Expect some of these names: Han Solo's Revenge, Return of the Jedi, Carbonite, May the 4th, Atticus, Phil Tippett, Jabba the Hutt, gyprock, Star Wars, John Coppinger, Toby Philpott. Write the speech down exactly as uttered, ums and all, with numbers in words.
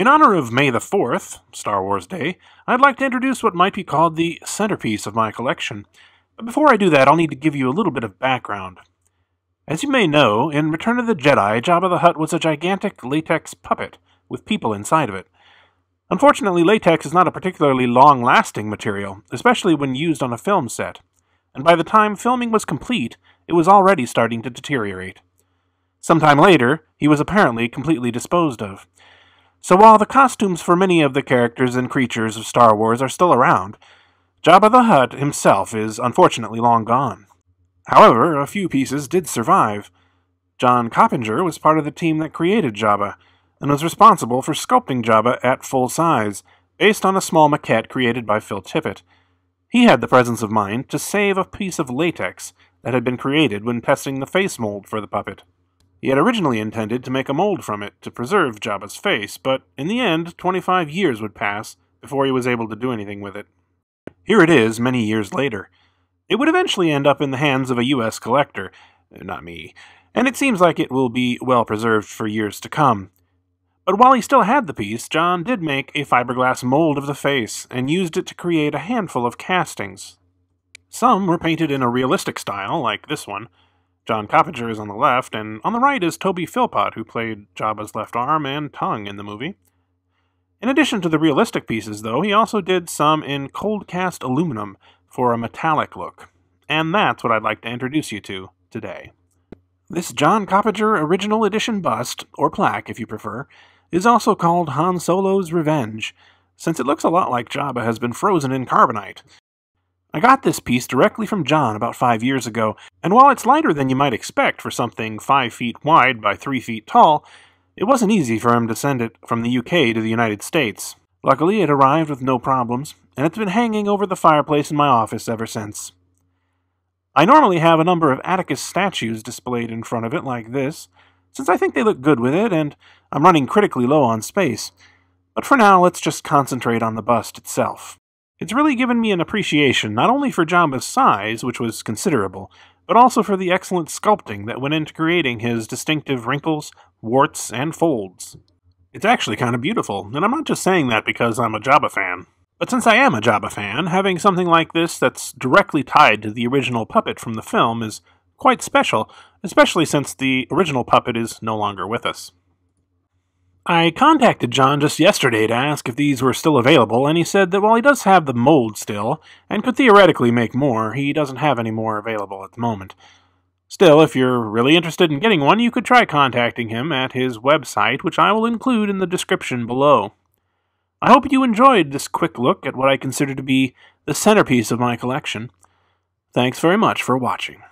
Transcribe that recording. In honor of May the fourth, Star Wars Day, I'd like to introduce what might be called the centerpiece of my collection. But before I do that, I'll need to give you a little bit of background. As you may know, in Return of the Jedi, Jabba the Hutt was a gigantic latex puppet with people inside of it. Unfortunately, latex is not a particularly long-lasting material, especially when used on a film set, and by the time filming was complete, it was already starting to deteriorate. Sometime later, he was apparently completely disposed of. So while the costumes for many of the characters and creatures of Star Wars are still around, Jabba the Hutt himself is unfortunately long gone. However, a few pieces did survive. John Coppinger was part of the team that created Jabba, and was responsible for sculpting Jabba at full size, based on a small maquette created by Phil Tippett. He had the presence of mind to save a piece of latex that had been created when testing the face mold for the puppet. He had originally intended to make a mold from it to preserve Jabba's face, but in the end, twenty-five years would pass before he was able to do anything with it. Here it is many years later. It would eventually end up in the hands of a U S collector, not me, and it seems like it will be well preserved for years to come. But while he still had the piece, John did make a fiberglass mold of the face and used it to create a handful of castings. Some were painted in a realistic style, like this one. John Coppinger is on the left, and on the right is Toby Philpott, who played Jabba's left arm and tongue in the movie. In addition to the realistic pieces, though, he also did some in cold-cast aluminum for a metallic look. And that's what I'd like to introduce you to today. This John Coppinger Original Edition bust, or plaque if you prefer, is also called Han Solo's Revenge, since it looks a lot like Jabba has been frozen in carbonite. I got this piece directly from John about five years ago, and while it's lighter than you might expect for something five feet wide by three feet tall, it wasn't easy for him to send it from the U K to the United States. Luckily, it arrived with no problems, and it's been hanging over the fireplace in my office ever since. I normally have a number of Atticus statues displayed in front of it like this, since I think they look good with it, and I'm running critically low on space. But for now, let's just concentrate on the bust itself. It's really given me an appreciation not only for Jabba's size, which was considerable, but also for the excellent sculpting that went into creating his distinctive wrinkles, warts, and folds. It's actually kind of beautiful, and I'm not just saying that because I'm a Jabba fan. But since I am a Jabba fan, having something like this that's directly tied to the original puppet from the film is quite special, especially since the original puppet is no longer with us. I contacted John just yesterday to ask if these were still available, and he said that while he does have the mold still, and could theoretically make more, he doesn't have any more available at the moment. Still, if you're really interested in getting one, you could try contacting him at his website, which I will include in the description below. I hope you enjoyed this quick look at what I consider to be the centerpiece of my collection. Thanks very much for watching.